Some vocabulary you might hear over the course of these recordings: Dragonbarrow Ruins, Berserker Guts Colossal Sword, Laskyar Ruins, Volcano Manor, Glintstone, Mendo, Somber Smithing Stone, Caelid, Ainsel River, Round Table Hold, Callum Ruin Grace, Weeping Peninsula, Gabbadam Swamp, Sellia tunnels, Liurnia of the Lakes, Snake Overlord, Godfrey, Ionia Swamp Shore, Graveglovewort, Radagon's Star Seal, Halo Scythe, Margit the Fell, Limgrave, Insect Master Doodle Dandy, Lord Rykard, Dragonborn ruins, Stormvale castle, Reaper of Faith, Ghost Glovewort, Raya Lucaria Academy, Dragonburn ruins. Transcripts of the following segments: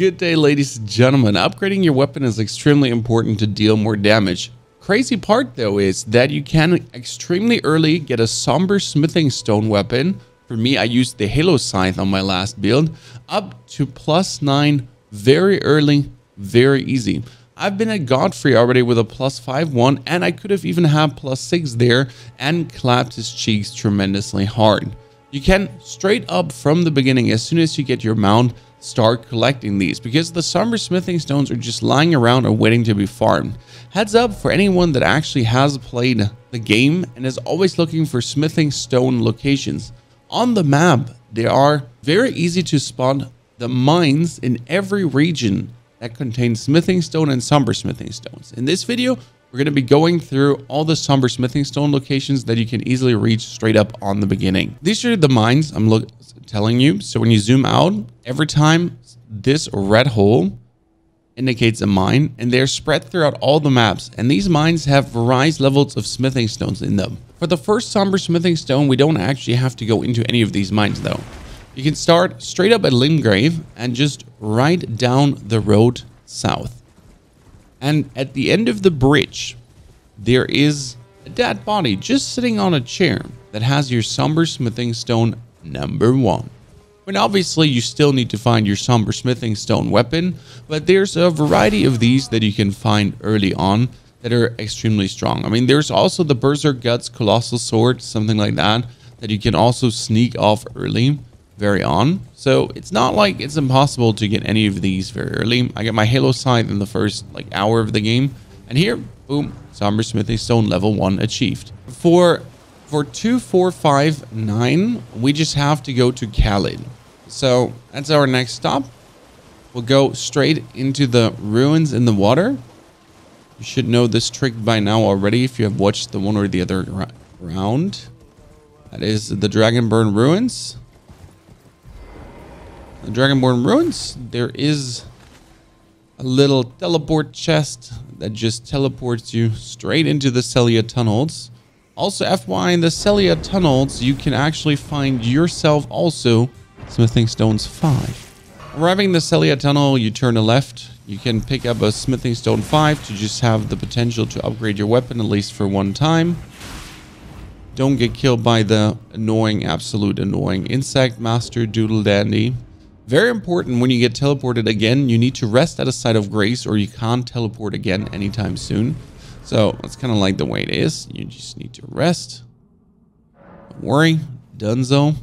Good day, ladies and gentlemen. Upgrading your weapon is extremely important to deal more damage. Crazy part though is that you can extremely early get a somber smithing stone weapon. For me, I used the Halo Scythe on my last build, up to +9 very early, very easy. I've been at Godfrey already with a +5/1, and I could have even had +6 there and clapped his cheeks tremendously hard. You can straight up from the beginning, as soon as you get your mount, start collecting these, because the summer smithing stones are just lying around or waiting to be farmed. Heads up for anyone that actually has played the game and is always looking for smithing stone locations. On the map, they are very easy to spot the mines in every region that contain smithing stone and somber smithing stones. In this video, we're going to be going through all the somber smithing stone locations that you can easily reach straight up on the beginning. These are the mines I'm telling you. So when you zoom out, every time this red hole indicates a mine, and they're spread throughout all the maps, and these mines have various levels of smithing stones in them. For the first somber smithing stone, we don't actually have to go into any of these mines though. You can start straight up at Limgrave and just right down the road south. And at the end of the bridge, there is a dead body just sitting on a chair that has your somber smithing stone #1. And obviously you still need to find your somber smithing stone weapon, but there's a variety of these that you can find early on that are extremely strong. I mean, there's also the Berserker Guts Colossal Sword, something like that, that you can also sneak off early. Very on. So it's not like it's impossible to get any of these very early. I got my Halo Scythe in the first hour of the game, and here, boom, somber smithing stone level 1 achieved. For 2, 4, 5, 9, we just have to go to Caelid. So that's our next stop. We'll go straight into the ruins in the water. You should know this trick by now already if you have watched the one or the other round. That is the Dragonburn ruins. The Dragonborn ruins, there is a little teleport chest that just teleports you straight into the Sellia tunnels. Also, FYI, in the Sellia tunnels, you can actually find yourself also smithing stones 5. Arriving in the Sellia tunnel, you turn a left. You can pick up a smithing stone 5 to just have the potential to upgrade your weapon at least for one time. Don't get killed by the annoying, absolute annoying Insect Master Doodle Dandy. Very important, when you get teleported again, you need to rest at a site of grace, or you can't teleport again anytime soon. So that's kind of like the way it is. You just need to rest. Don't worry, dunzo.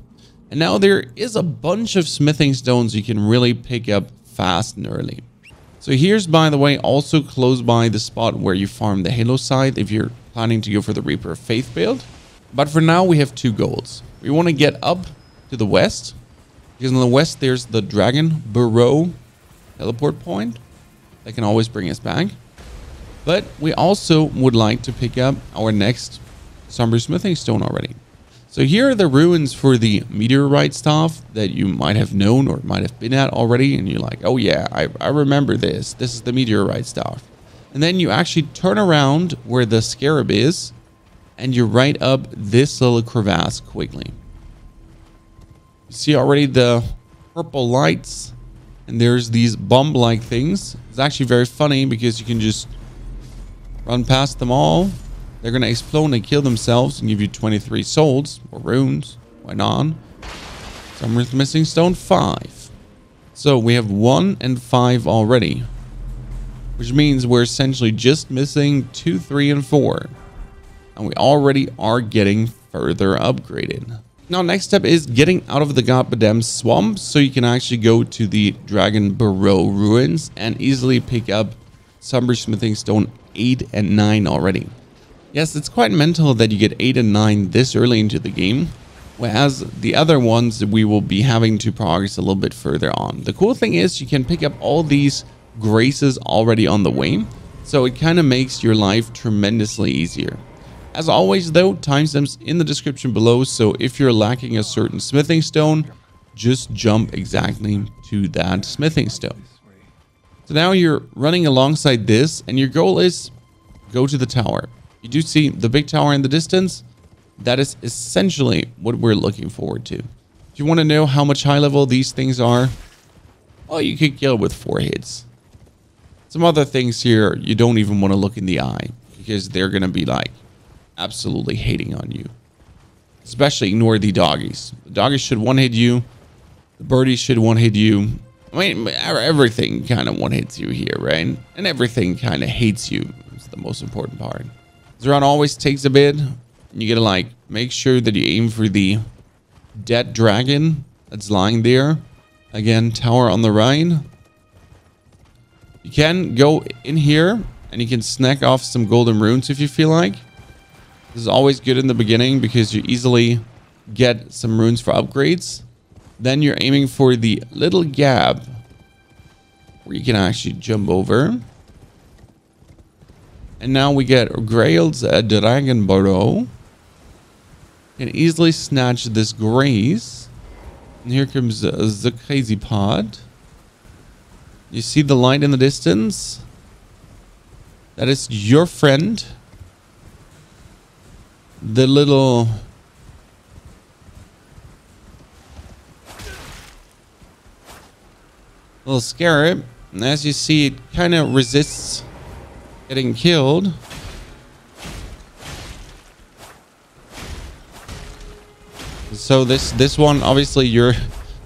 And now there is a bunch of smithing stones you can really pick up fast and early. So here's, by the way, also close by the spot where you farm the Halo Scythe if you're planning to go for the Reaper of Faith build. But for now, we have 2 goals. We want to get up to the west, because in the west, there's the Dragonbarrow teleport point that can always bring us back. But we also would like to pick up our next somber smithing stone already. So here are the ruins for the meteorite stuff that you might have known or might have been at already. And you're like, oh yeah, I remember this. This is the meteorite stuff. And then you actually turn around where the scarab is, and you right up this little crevasse quickly. See already the purple lights, and there's these bomb like things. It's actually very funny because you can just run past them all. They're going to explode and kill themselves and give you 23 souls or runes. Why not? Someone's missing stone 5. So we have 1 and 5 already, which means we're essentially just missing 2, 3, and 4. And we already are getting further upgraded. Now, next step is getting out of the Gabbadam Swamp, so you can actually go to the Dragonbarrow Ruins and easily pick up Somber Smithing Stone 8 and 9 already. Yes, it's quite mental that you get 8 and 9 this early into the game, whereas the other ones we will be having to progress a little bit further on. The cool thing is you can pick up all these graces already on the way, so it kind of makes your life tremendously easier. As always though, timestamps in the description below, so if you're lacking a certain smithing stone, just jump exactly to that smithing stone. So now you're running alongside this, and your goal is go to the tower. You do see the big tower in the distance. That is essentially what we're looking forward to. If you want to know how much high level these things are, Oh, you can kill with 4 hits. Some other things here you don't even want to look in the eye, because they're going to be like absolutely hating on you. Especially ignore the doggies. The doggies should one-hit you. The birdies should one-hit you. I mean, everything kind of one-hits you here, right? And everything kind of hates you. It's the most important part. This round always takes a bit. You gotta like make sure that you aim for the dead dragon that's lying there. Again, tower on the right. You can go in here and you can snack off some golden runes if you feel like. This is always good in the beginning because you easily get some runes for upgrades. Then you're aiming for the little gap where you can actually jump over. And now we get Grail's Dragonbarrow. Can easily snatch this Grace. And here comes the crazy pod. You see the light in the distance? That is your friend. The little... little scarab. And as you see, it kind of resists getting killed. So this one, obviously, you're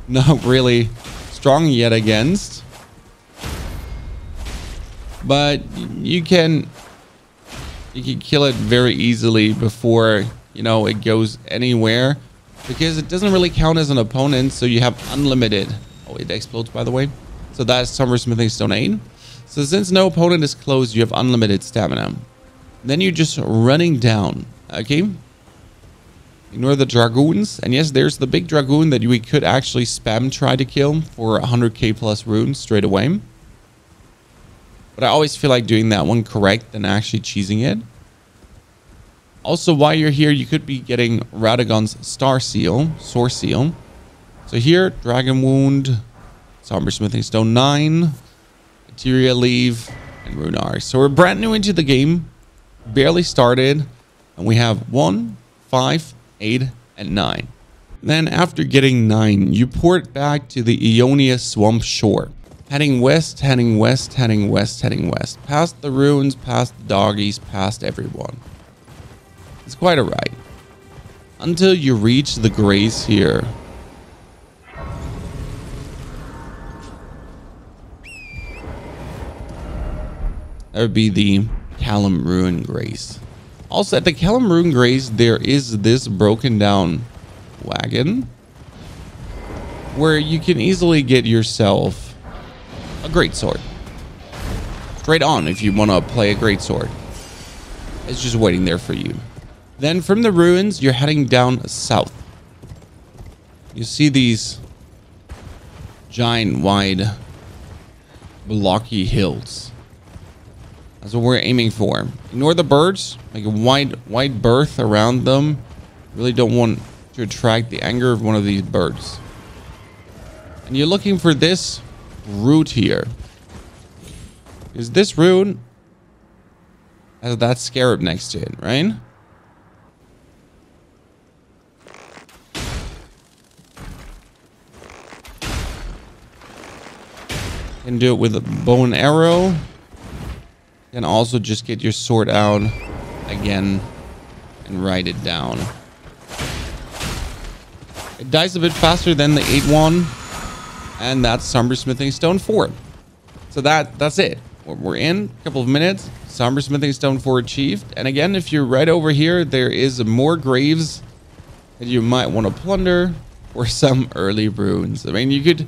not really strong yet against. But you can kill it very easily before, you know, it goes anywhere. Because it doesn't really count as an opponent, so you have unlimited... Oh, it explodes, by the way. So that's Summersmithing Stone 8. So since no opponent is close, you have unlimited stamina. Then you're just running down. Okay. Ignore the dragoons. And yes, there's the big dragoon that we could actually spam try to kill for 100k plus runes straight away. But I always feel like doing that one correct than actually cheesing it. Also, while you're here, you could be getting Radagon's Star Seal, Sword Seal. So here, Dragon Wound, Sombersmithing Stone 9, Materia Leaf, and Runar. So we're brand new into the game, barely started, and we have 1, 5, 8, and 9. Then after getting 9, you port back to the Ionia Swamp Shore. Heading west, heading west, heading west, heading west. Past the ruins, past the doggies, past everyone. It's quite a ride. Until you reach the Grace here. That would be the Callum Ruin Grace. Also, at the Callum Ruin Grace, there is this broken down wagon where you can easily get yourself a greatsword. Straight on if you want to play a greatsword. It's just waiting there for you. Then from the ruins, you're heading down south. You see these giant, wide, blocky hills. That's what we're aiming for. Ignore the birds. Make a wide berth around them. Really don't want to attract the anger of one of these birds. And you're looking for this root here. Is this root has that scarab next to it, right? Can do it with a bow and arrow. And also just get your sword out again and write it down. It dies a bit faster than the 8-1. And that's Sombersmithing Stone 4. So that's it. We're in a couple of minutes. Sombersmithing Stone 4 achieved. And again, if you're right over here, there is more graves that you might want to plunder or some early runes. I mean, you could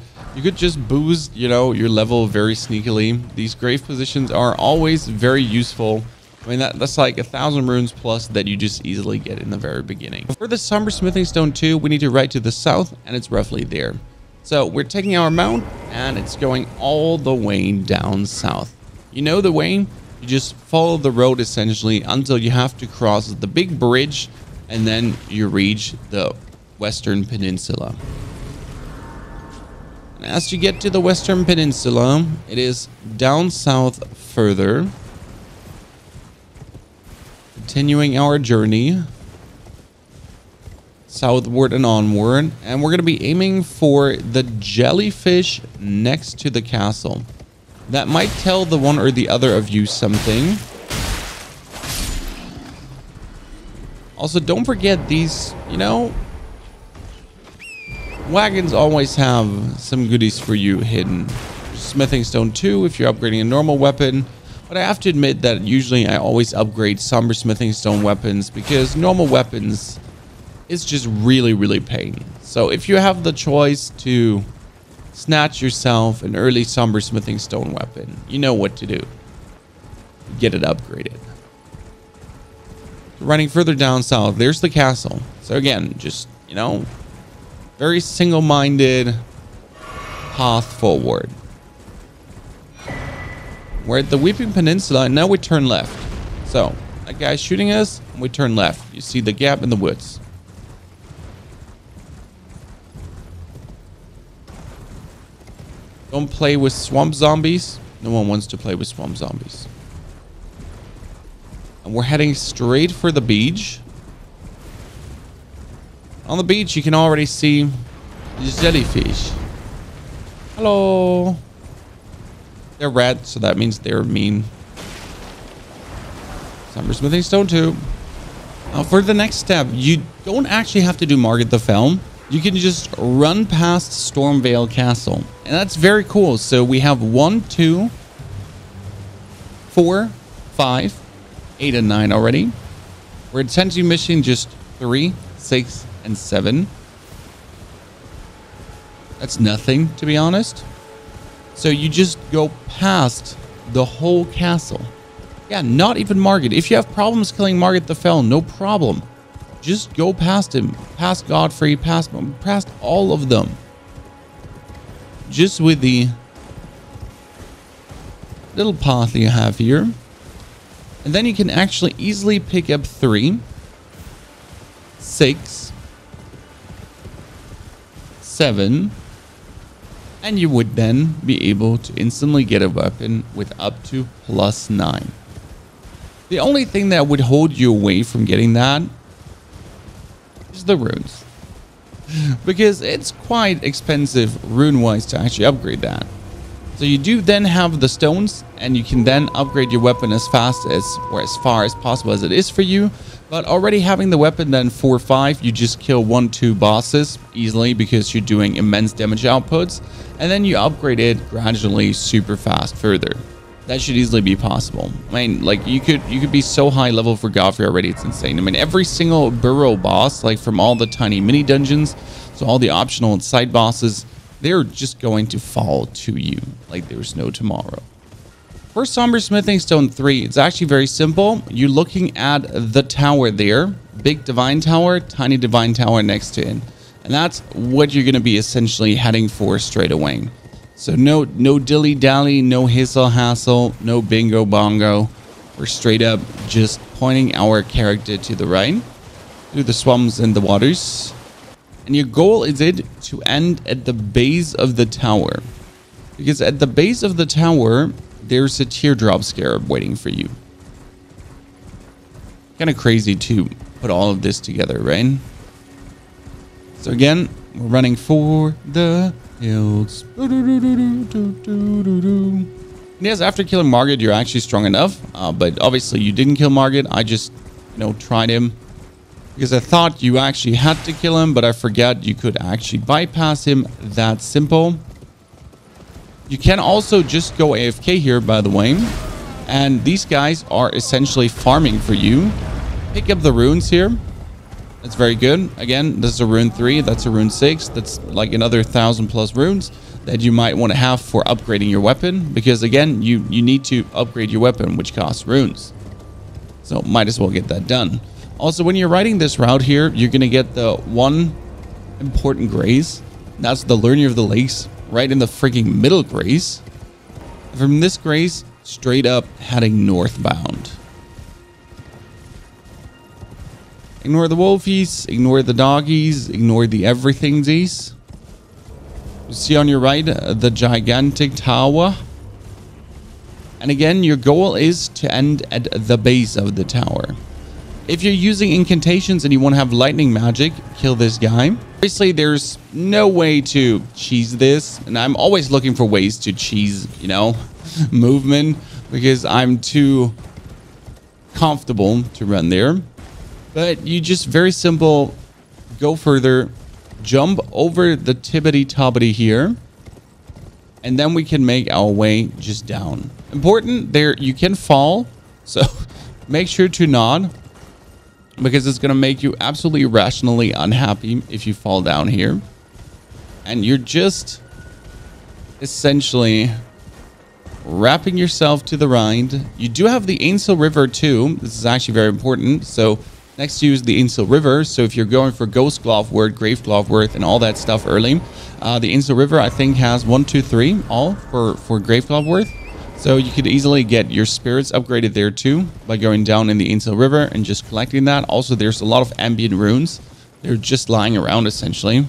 just boost, you know, your level very sneakily. These grave positions are always very useful. I mean, that's like 1,000 runes plus that you just easily get in the very beginning. For the Sombersmithing Stone 2, we need to ride to the south, and it's roughly there. So we're taking our mount, and it's going all the way down south. You know the way. You just follow the road, essentially, until you have to cross the big bridge, and then you reach the Western Peninsula. As you get to the Western Peninsula, it is down south further. Continuing our journey. southward and onward, and we're going to be aiming for the jellyfish next to the castle. That might tell the one or the other of you something. Also, don't forget these, you know, wagons always have some goodies for you hidden. Smithing stone 2 if you're upgrading a normal weapon. But I have to admit that usually I always upgrade somber smithing stone weapons because normal weapons is just really, really pain. So if you have the choice to snatch yourself an early somber smithing stone weapon, you know what to do. Get it upgraded. Running further down south, there's the castle. So again, just, you know, very single-minded path forward. We're at the Weeping Peninsula, and now we turn left. So, that guy's shooting us, and we turn left. You see the gap in the woods. Don't play with swamp zombies. No one wants to play with swamp zombies. And we're heading straight for the beach. On the beach, you can already see jellyfish. Hello. They're red, so that means they're mean. Summer smithing stone 2. Now, for the next step, you don't actually have to do Margit the Fell. You can just run past Stormvale Castle. And that's very cool. So we have 1, 2, 4, 5, 8, and 9 already. We're essentially missing just 3, 6, and 7. That's nothing, to be honest. So you just go past the whole castle. Yeah, not even Margit. If you have problems killing Margit the Fell, no problem. Just go past him. Past Godfrey, past all of them. Just with the little path that you have here. And then you can actually easily pick up 3, 6, 7... And you would then be able to instantly get a weapon with up to +9. The only thing that would hold you away from getting that is the runes. Because it's quite expensive rune-wise to actually upgrade that. So you do then have the stones, and you can then upgrade your weapon as fast as, or as far as possible as it is for you. But already having the weapon then 4 or 5, you just kill 1-2 bosses easily because you're doing immense damage outputs. And then you upgrade it gradually super fast further. That should easily be possible. I mean, like, you could be so high level for Godfrey already. It's insane. I mean, every single burrow boss, like from all the tiny mini dungeons, so all the optional and side bosses, they're just going to fall to you like there's no tomorrow. For Somber Smithing Stone 3, it's actually very simple. You're looking at the tower there. Big Divine Tower, tiny Divine Tower next to it. And that's what you're going to be essentially heading for straight away. So no dilly-dally, no hissle-hassle, no bingo-bongo. We're straight up just pointing our character to the right, through the swamps and the waters. And your goal is it to end at the base of the tower. Because at the base of the tower, there's a teardrop scarab waiting for you. Kind of crazy to put all of this together, right? So again, we're running for the hills. And yes, after killing Margit, you're actually strong enough. But obviously, you didn't kill Margit. I just, you know, tried him. Because I thought you actually had to kill him, but I forgot you could actually bypass him. That simple. You can also just go AFK here, by the way. And these guys are essentially farming for you. Pick up the runes here. That's very good. Again, this is a rune 3. That's a rune 6. That's like another 1,000+ runes that you might want to have for upgrading your weapon. Because again, you need to upgrade your weapon, which costs runes. So might as well get that done. Also, when you're riding this route here, you're going to get the one important grace. That's the Liurnia of the Lakes. Right in the freaking middle grace. From this grace, straight up heading northbound. Ignore the wolfies, ignore the doggies, ignore the everythingsies. You see on your right the gigantic tower. And again, your goal is to end at the base of the tower. If you're using incantations and you want to have lightning magic, kill this guy. Obviously, there's no way to cheese this, and I'm always looking for ways to cheese, you know, movement, because I'm too comfortable to run there. But you just very simple, go further, jump over the tibbity-tobbity here, and then we can make our way just down. Important there, you can fall, so make sure to nod, because it's going to make you absolutely irrationally unhappy if you fall down here. And you're just essentially wrapping yourself to the rind. You do have the Ainsel River too. This is actually very important. So next to you is the Ainsel River. So if you're going for Ghost Glovewort, Graveglovewort, and all that stuff early, the Ainsel River I think has 1, 2, 3 all for Graveglovewort. So you could easily get your spirits upgraded there too by going down in the Ainsel River and just collecting that. Also, there's a lot of ambient runes. They're just lying around essentially.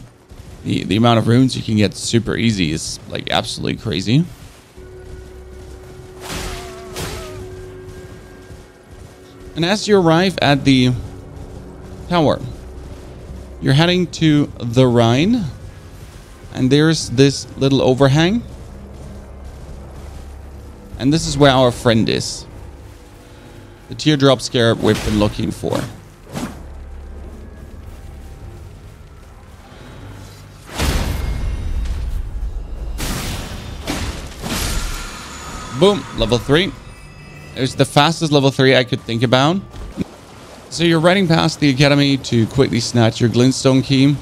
The amount of runes you can get super easy is like absolutely crazy. And as you arrive at the tower, you're heading to the Rhine, and there's this little overhang, and this is where our friend is, the teardrop scarab we've been looking for. Boom, level 3. It was the fastest level 3 I could think about. So you're riding past the academy to quickly snatch your glintstone key,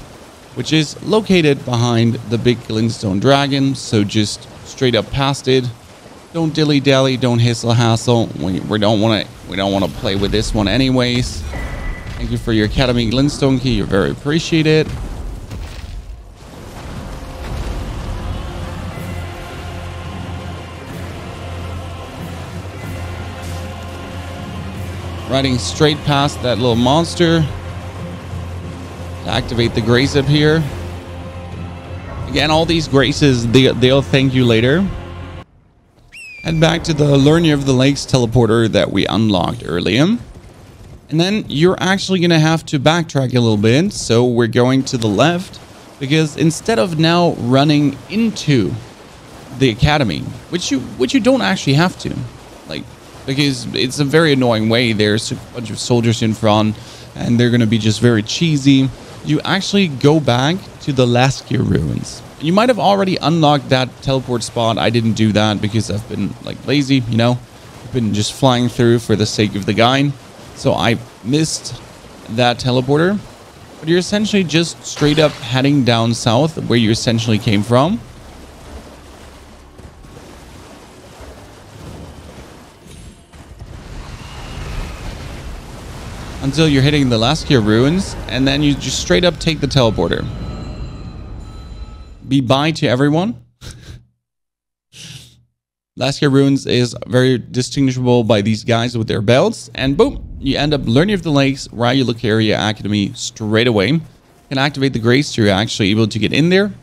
which is located behind the big glintstone dragon. So just straight up past it. Don't dilly dally. Don't hissle hassle. We don't want to play with this one anyways. Thank you for your academy glintstone key. You're very appreciated. Riding straight past that little monster to activate the grace up here. Again, all these graces, they'll thank you later. Head back to the Liurnia of the Lakes teleporter that we unlocked earlier. And then you're actually going to have to backtrack a little bit. So we're going to the left, because instead of now running into the academy, which you don't actually have to, like, because it's a very annoying way. There's a bunch of soldiers in front, and they're going to be just very cheesy. You actually go back to the Laskyar Ruins. You might have already unlocked that teleport spot. I didn't do that because I've been like lazy, you know. I've been just flying through for the sake of the guide. So I missed that teleporter. But you're essentially just straight up heading down south where you essentially came from. Until you're hitting the Laskyar Ruins, and then you just straight up take the teleporter. Be bye to everyone. Laskyar Ruins is very distinguishable by these guys with their belts, and boom, you end up Liurnia of the Lakes, Raya Lucaria Academy straight away. You can activate the grace, so you're actually able to get in there.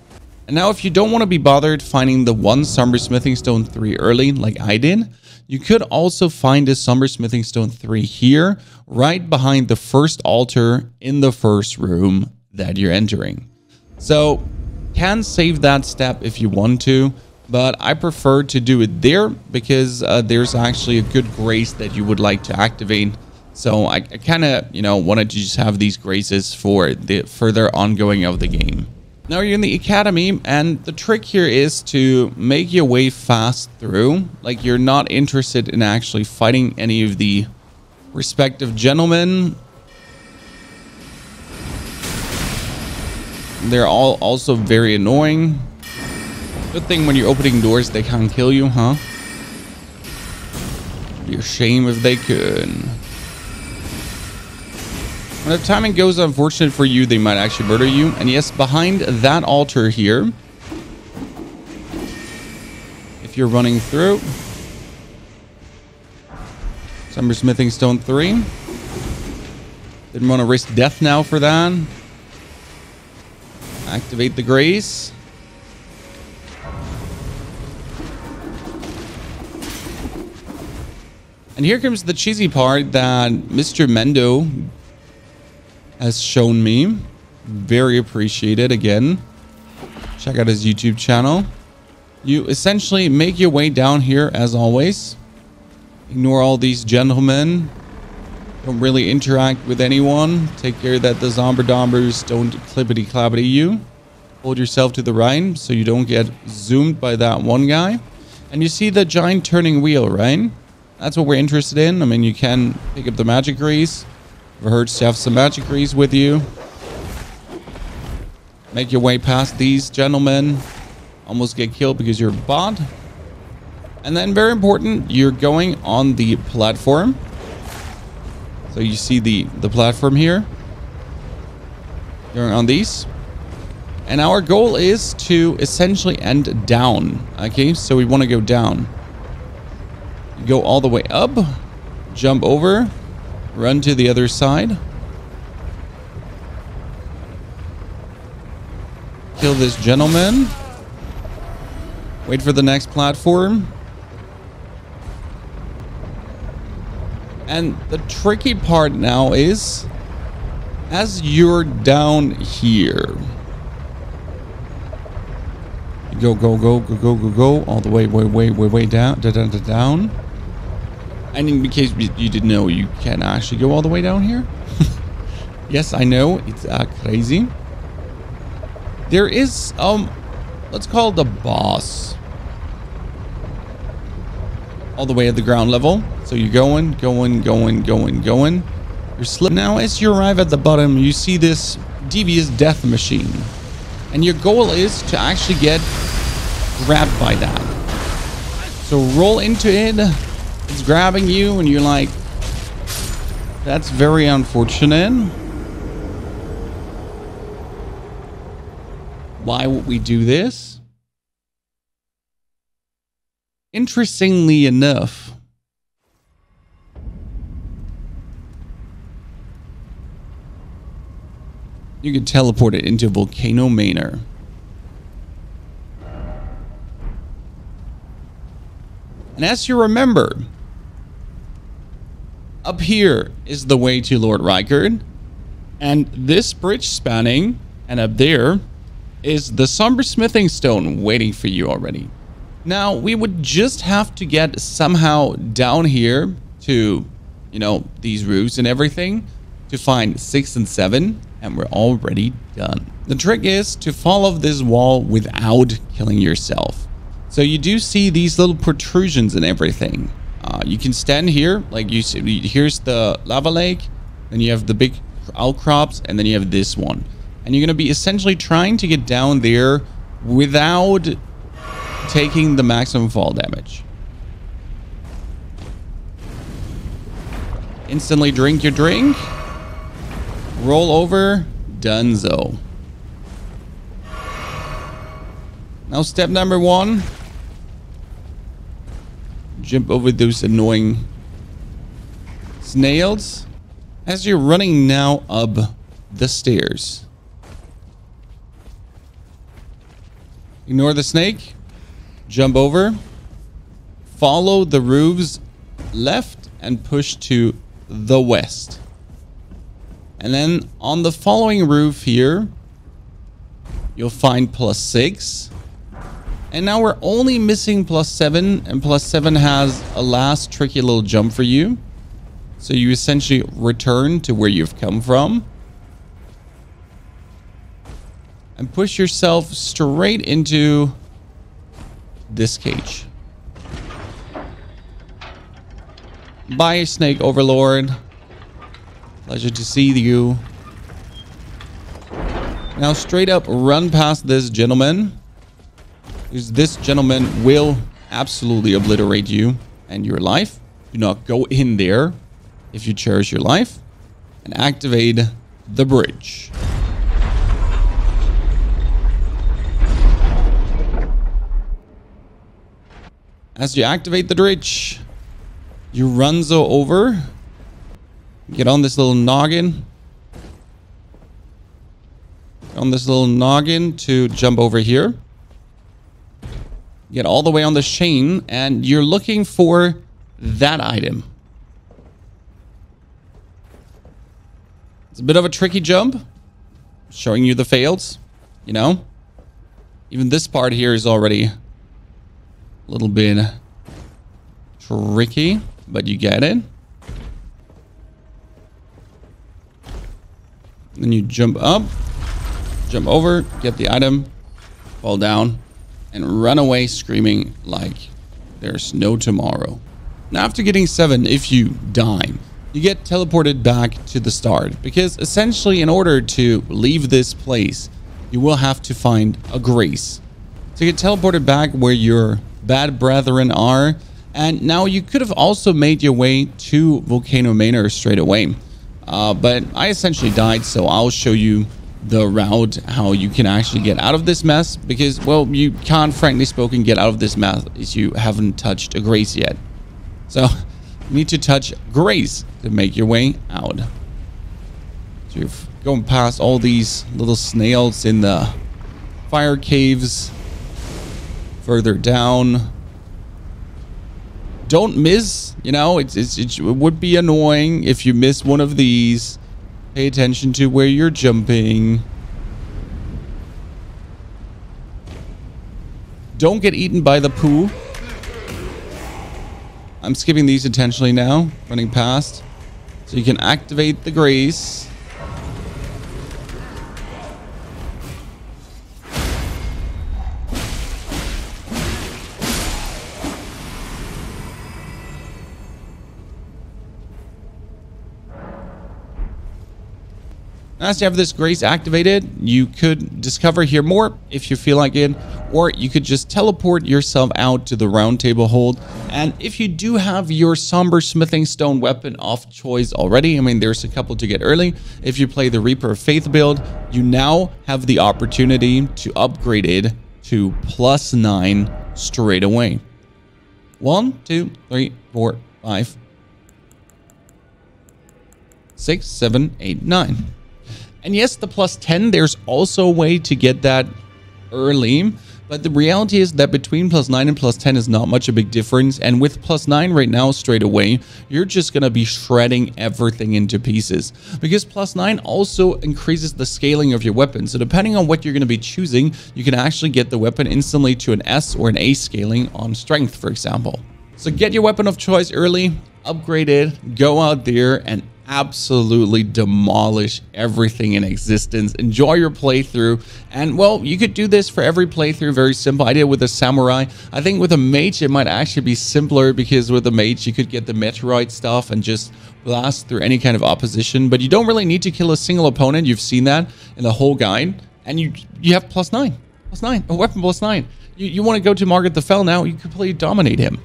And now, if you don't want to be bothered finding the one Somber Smithing Stone 3 early, like I did, you could also find a Somber Smithing Stone 3 here, right behind the first altar in the first room that you're entering. So, can save that step if you want to, but I prefer to do it there because there's actually a good grace that you would like to activate. So I kind of, you know, wanted to just have these graces for the further ongoing of the game. Now you're in the academy, and the trick here is to make your way fast through. Like, you're not interested in actually fighting any of the respective gentlemen. They're all also very annoying. Good thing when you're opening doors, they can't kill you, huh? It'd be a shame if they could. When the timing goes unfortunate for you, they might actually murder you. And yes, behind that altar here, if you're running through, Somber Smithing Stone 3. Didn't want to risk death now for that. Activate the grace. And here comes the cheesy part that Mr. Mendo has shown me. Very appreciated again. Check out his YouTube channel. You essentially make your way down here as always. Ignore all these gentlemen. Don't really interact with anyone. Take care that the Zomberdombers don't clippity-clappity you. Hold yourself to the right so you don't get zoomed by that one guy. And you see the giant turning wheel, right? That's what we're interested in. I mean, you can pick up the magic grease. I've heard stuff, some magic grease with you. Make your way past these gentlemen. Almost get killed because you're a bot. And then, very important, you're going on the platform. So you see the platform here. Going on these. And our goal is to essentially end down. Okay, so we want to go down. Go all the way up. Jump over. Run to the other side. Kill this gentleman. Wait for the next platform. And the tricky part now is, as you're down here, you go all the way down. And in case you didn't know, you can actually go all the way down here. Yes, I know it's crazy. There is let's call the boss all the way at the ground level. So you're going. You're slipping. Now, as you arrive at the bottom, you see this devious death machine. And your goal is to actually get grabbed by that. So roll into it. It's grabbing you and you're like, that's very unfortunate. Why would we do this? Interestingly enough, you can teleport it into Volcano Manor. And as you remember, up here is the way to Lord Rykard, and this bridge spanning, and up there is the Somber Smithing Stone waiting for you already. Now, we would just have to get somehow down here to, you know, these roofs and everything to find 6 and 7, and we're already done. The trick is to follow this wall without killing yourself. So you do see these little protrusions and everything. You can stand here, like you see, here's the lava lake, then you have the big outcrops, and then you have this one. And you're going to be essentially trying to get down there without taking the maximum fall damage. Instantly drink your drink. Roll over. Dunzo. Now step number 1. Jump over those annoying snails. As you're running now up the stairs. Ignore the snake. Jump over. Follow the roofs left and push to the west. And then on the following roof here, you'll find +6. And now we're only missing +7, and +7 has a last tricky little jump for you. So you essentially return to where you've come from. And push yourself straight into this cage. Bye, Snake Overlord. Pleasure to see you. Now straight up run past this gentleman. Because this gentleman will absolutely obliterate you and your life. Do not go in there if you cherish your life. And activate the bridge. As you activate the bridge, you runzo over. Get on this little noggin. Get on this little noggin to jump over here. Get all the way on the chain, and you're looking for that item. It's a bit of a tricky jump. Showing you the fails, you know? Even this part here is already a little bit tricky, but you get it. Then you jump up, jump over, get the item, fall down, and run away screaming like there's no tomorrow. Now, after getting 7, if you die, you get teleported back to the start, because essentially in order to leave this place, you will have to find a grace. So you get teleported back where your bad brethren are, and now you could have also made your way to Volcano Manor straight away. But I essentially died, so I'll show you the route how you can actually get out of this mess, because, well, you can't, frankly spoken, get out of this mess if you haven't touched a grace yet. So you need to touch grace to make your way out. So you're going past all these little snails in the fire caves, further down. Don't miss, you know, it would be annoying if you miss one of these. Pay attention to where you're jumping. Don't get eaten by the poo. I'm skipping these intentionally now, running past, so you can activate the grace. As you have this grace activated, you could discover here more if you feel like it, or you could just teleport yourself out to the Round Table Hold. And if you do have your somber smithing stone weapon of choice already, I mean, there's a couple to get early. If you play the Reaper of Faith build, you now have the opportunity to upgrade it to +9 straight away. 1, 2, 3, 4, 5, 6, 7, 8, 9. And yes, the +10, there's also a way to get that early, but the reality is that between +9 and +10 is not much a big difference. And with +9 right now, straight away, you're just going to be shredding everything into pieces, because +9 also increases the scaling of your weapon. So depending on what you're going to be choosing, you can actually get the weapon instantly to an S or an A scaling on strength, for example. So get your weapon of choice early, upgrade it, go out there and absolutely demolish everything in existence. Enjoy your playthrough. And, well, you could do this for every playthrough. Very simple. I did with a samurai. I think with a mage, it might actually be simpler, because with a mage, you could get the meteorite stuff and just blast through any kind of opposition. But you don't really need to kill a single opponent. You've seen that in the whole guide. And you have +9. +9. A weapon +9. You want to go to Margit the Fell now. You completely dominate him.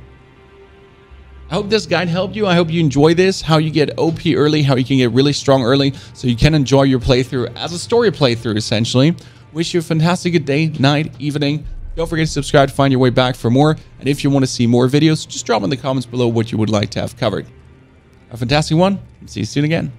I hope this guide helped you. I hope you enjoy this, how you get OP early, how you can get really strong early, so you can enjoy your playthrough as a story playthrough, essentially. Wish you a fantastic good day, night, evening. Don't forget to subscribe to find your way back for more. And if you want to see more videos, just drop in the comments below what you would like to have covered. Have a fantastic one. See you soon again.